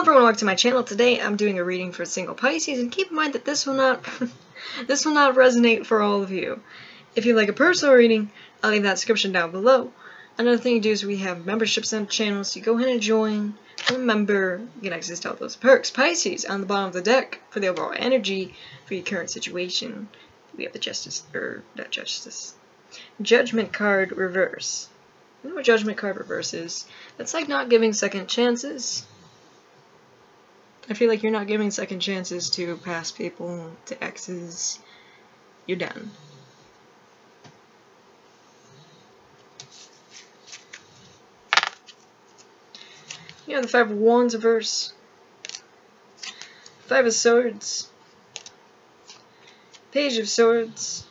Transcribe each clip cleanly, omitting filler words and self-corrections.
Hello everyone, welcome to my channel. Today I'm doing a reading for single Pisces, and keep in mind that this will not resonate for all of you. If you'd like a personal reading, I'll leave that description down below. Another thing to do is we have memberships on the channel, so you go ahead and join. Remember, you can access all those perks. Pisces on the bottom of the deck for the overall energy for your current situation. We have the Judgment card reverse. You know what Judgment card reverse is? That's like not giving second chances. I feel like you're not giving second chances to past people, to exes. You're done. You know, the Five of Wands reverse, Five of Swords, Page of Swords,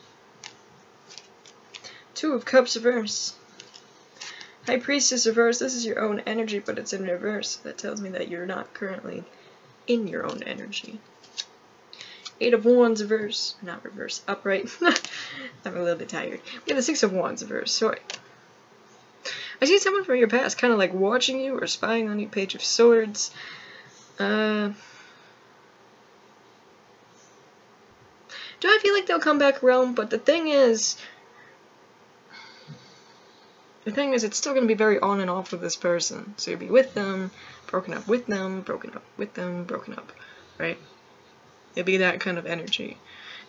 Two of Cups reverse, High Priestess reverse. This is your own energy, but it's in reverse. That tells me that you're not currently in your own energy. Eight of Wands reverse, not reverse, upright. I'm a little bit tired. We have the Six of Wands reverse. Sorry. I see someone from your past kind of like watching you or spying on you. Page of Swords. Do I feel like they'll come back realm? But the thing is, it's still going to be very on and off with this person. So you'll be with them, broken up with them, broken up with them, broken up, right? It'll be that kind of energy.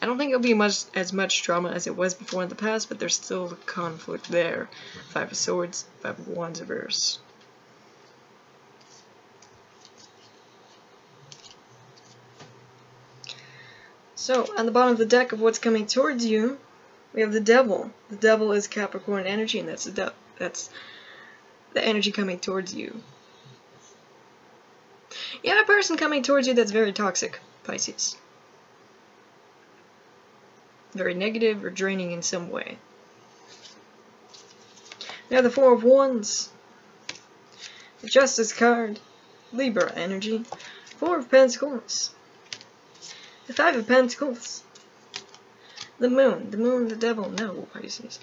I don't think it'll be as much drama as it was before in the past, but there's still conflict there. Five of Swords, Five of Wands reverse. So, on the bottom of the deck of what's coming towards you, we have the Devil. The Devil is Capricorn energy, and that's the energy coming towards you. You have a person coming towards you that's very toxic, Pisces. Very negative or draining in some way. Now the Four of Wands, the Justice card, Libra energy, Four of Pentacles, the Five of Pentacles, the Moon. The Moon, the Devil, no, Pisces.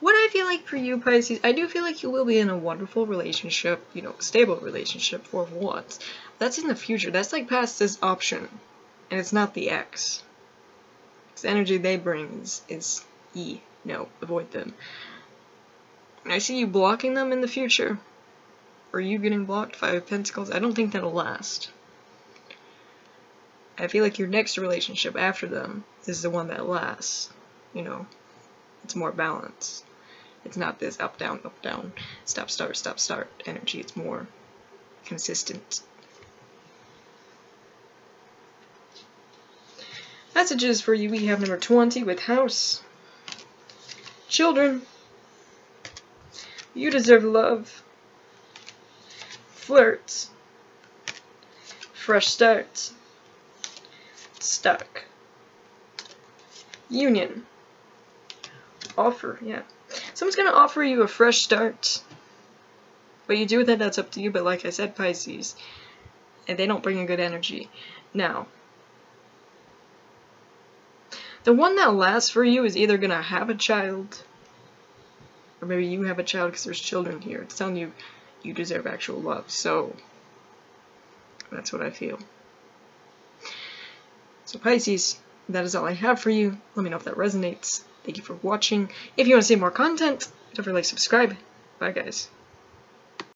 What I feel like for you, Pisces, I do feel like you will be in a wonderful relationship, you know, stable relationship, Four of Wands. That's in the future. That's like past this option. And it's not the ex. Because the energy they bring is E. No, avoid them. And I see you blocking them in the future. Or you getting blocked, Five of Pentacles. I don't think that'll last. I feel like your next relationship after them is the one that lasts. You know, it's more balanced. It's not this up, down, stop, start energy. It's more consistent. Messages for you, we have number 20 with house, children, you deserve love, flirts, fresh starts, stuck, union, offer, yeah. Someone's gonna offer you a fresh start. What you do with that, that's up to you, but like I said, Pisces, and they don't bring a good energy. Now, the one that lasts for you is either gonna have a child, or maybe you have a child because there's children here. It's telling you you deserve actual love, so that's what I feel. So Pisces, that is all I have for you. Let me know if that resonates. Thank you for watching. If you want to see more content, don't forget to like, subscribe. Bye guys.